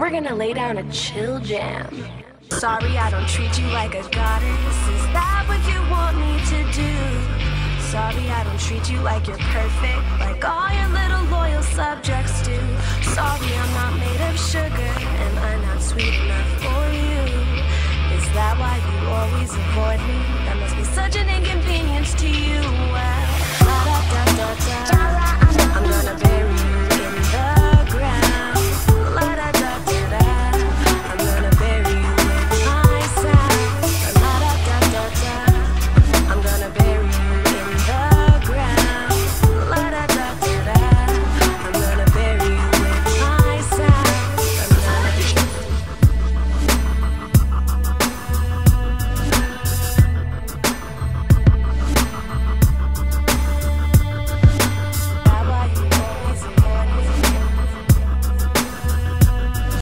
We're gonna lay down a chill jam. Sorry I don't treat you like a goddess. Is that what you want me to do? Sorry I don't treat you like you're perfect, like all your little loyal subjects do. Sorry I'm not made of sugar, and I'm not sweet enough for you. Is that why you always avoid me? That must be such an inconvenience to you.